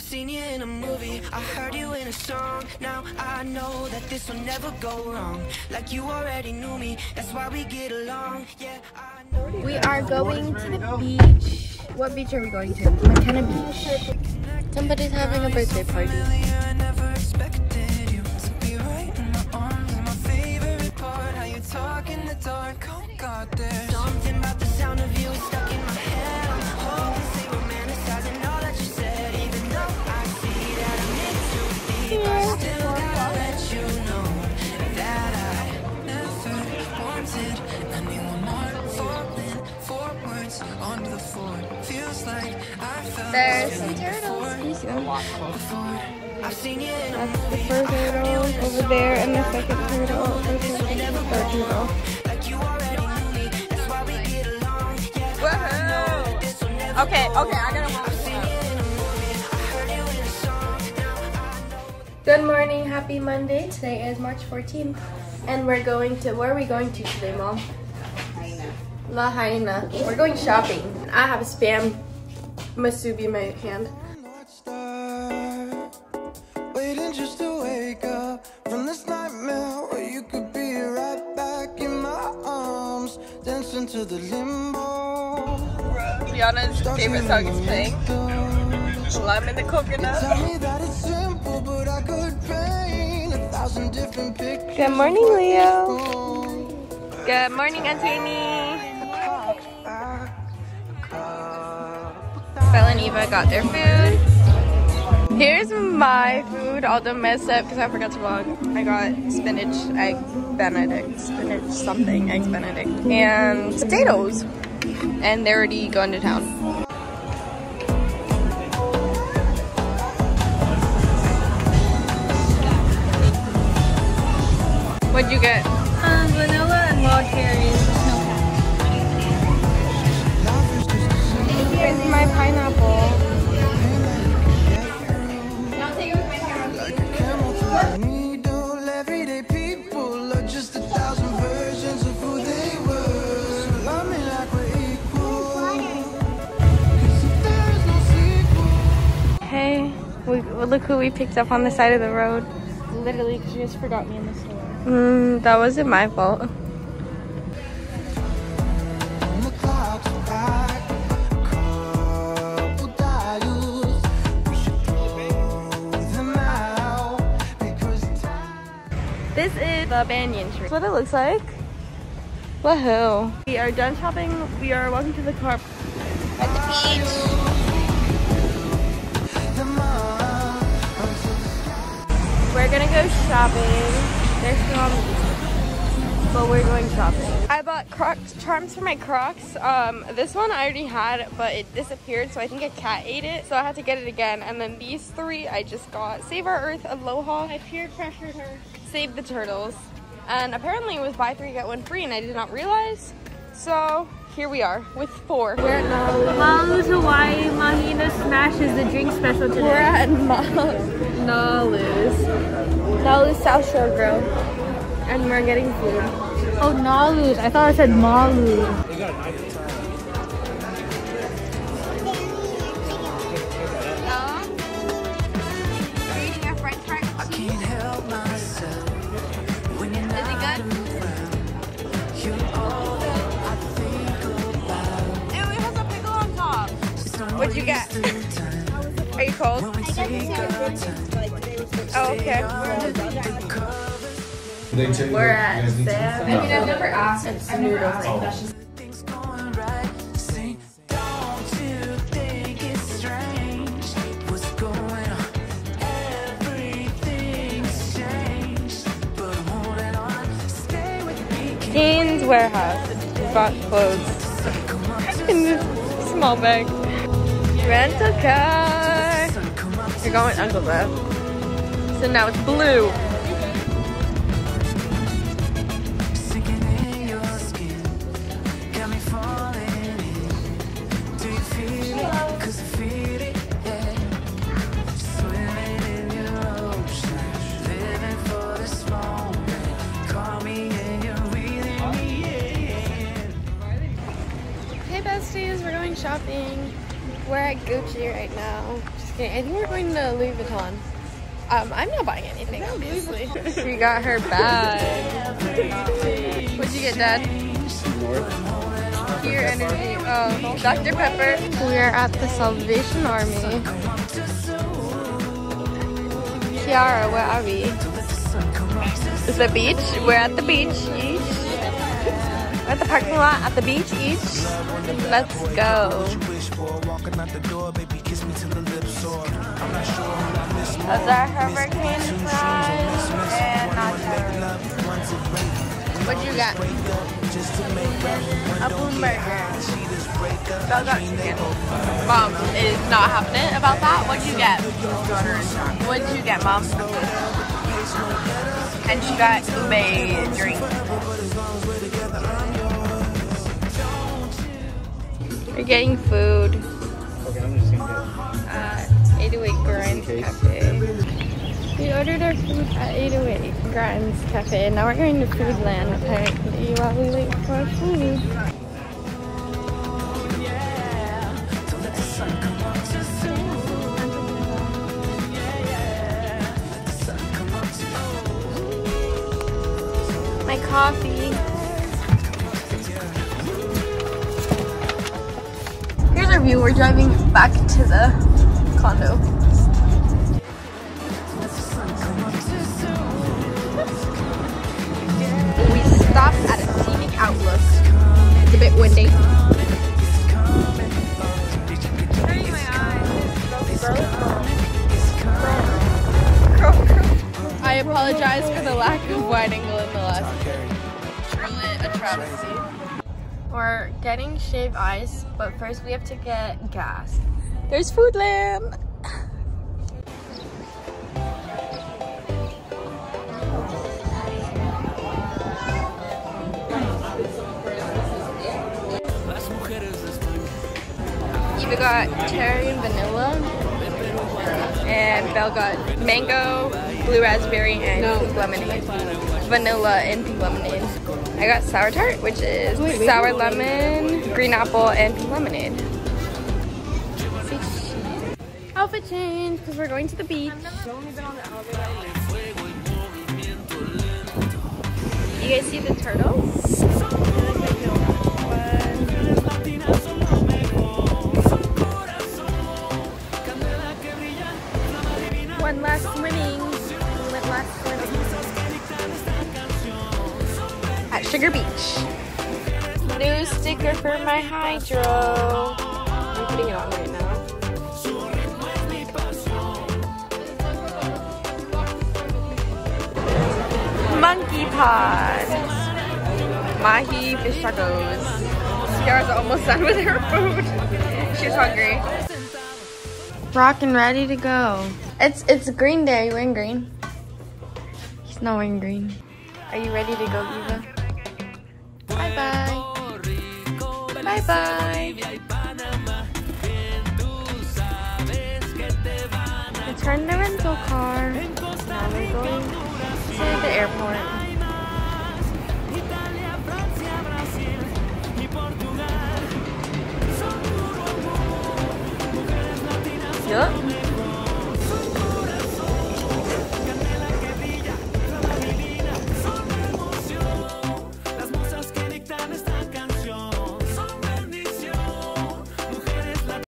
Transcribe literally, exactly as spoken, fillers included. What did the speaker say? I've seen you in a movie, I heard you in a song. Now I know that this will never go wrong. Like you already knew me, that's why we get along. Yeah, I know. We are going to the beach. What beach are we going to? Makena Beach. Somebody's having a birthday party. Talk in the dark, oh God, there's something about the sound of you stuck in my head. I'm hoping, say, romanticizing all that you said. Even though I see that I'm in too deep, I still gotta let you know that I never wanted anyone more. Falling forwards onto the floor, feels like I fell. There's some turtles. I've seen you in a movie. That's the first turtle over there, and the second turtle over there. Turtle. Woohoo! Okay, okay, I gotta watch it. Good morning, happy Monday. Today is March fourteenth, and we're going to, where are we going to today, Mom? Lahaina. Lahaina. We're going shopping. I have a spam masubi in my hand. Waiting just to wake up from this nightmare where you could be right back in my arms, dancing to the limbo. Rihanna's favorite song is playing. Lime in the coconut. Good morning, Leo. Good morning, Anthony. Belle and Eva got their food. Here's my food, all the mess up because I forgot to vlog. I got spinach, egg benedict, spinach something, eggs benedict, and potatoes. And they're already going to town. What'd you get? Um, vanilla and wild cherries. Here's my pineapple. Look who we picked up on the side of the road. Literally, because you just forgot me in the store. Mm, that wasn't my fault. This is the banyan tree. That's what it looks like. Woohoo. We are done shopping. We are walking to the car. At the beach. We're gonna go shopping. There's some, but we're going shopping. I bought Crocs charms for my Crocs. Um, this one I already had, but it disappeared, so I think a cat ate it. So I had to get it again. And then these three I just got: Save Our Earth, Aloha. I peer pressured her. Save the Turtles. And apparently it was buy three get one free, and I did not realize. So here we are with four. We're at Nalu's. Nalu's Hawaii. Mahina Smash is the drink special today. We're at Nalu's. Nalu's. Nalu's South Shore Grove. And we're getting food. Oh, Nalu's. I thought I said Malu. Are you eating a french fry? I can't help myself. When you're not around, you're all that I think about. Ew, it has a pickle on top. What'd you get? Are you cold? Oh, okay. We're at Sam. I mean, I've never asked. I've never asked. Oh. Keen's Warehouse. We bought clothes in this small bag. Rent a car. You're going Uncle Beth. So now it's blue. Sinking in your skin, got me falling in. Do you feel it? Cause I feel it, yeah. Swimming in your ocean, living for this moment. Call me and you're reeling me in. Hey besties, we're going shopping. We're at Gucci right now. Okay, I think we're going to Louis Vuitton. Um, I'm not buying anything, obviously. We got her bag. What'd you get, Dad? More. Pure energy. Oh, Doctor Pepper. We are at the Salvation Army. Kiara, where are we? The beach. We're at the beach. Each. We're at the parking lot at the beach. Each. Let's go. Those are hurricane fries and nachos. What'd you get? A boom burger. That got chicken. Mom is not happening about that. What'd you get? What'd you get, Mom? And she got ube drink. We're getting food. Okay, I'm just gonna get it. eight oh eight Grinds Cafe. We ordered our food at eight oh eight Grinds Cafe and now we're going to Foodland apparently while we wait for our food. My coffee. Here's our view. We're driving back to the condo. We stopped at a scenic outlook. It's a bit windy. I apologize for the lack of wide angle in the last video. Truly a travesty. We're getting shaved ice, but first we have to get gas. There's Foodland! Eva got cherry and vanilla, and Belle got mango, blue raspberry, and no. pink lemonade. Vanilla and pink lemonade. I got sour tart, which is wait, sour wait, lemon, wait, wait. green apple, and pink lemonade. Outfit change because we're going to the beach. You guys see the turtles? One last swimming. One last swimming. At Sugar Beach. New sticker for my hydro. I'm putting it on right now. Monkey Pod. Mahi fish tacos. Kiara's almost done with her food. She's hungry. Rockin' ready to go. It's it's green day. Are you wearing green? He's not wearing green. Are you ready to go, Eva? Bye bye. Bye bye. Return the rental car. Now we're going to the airport.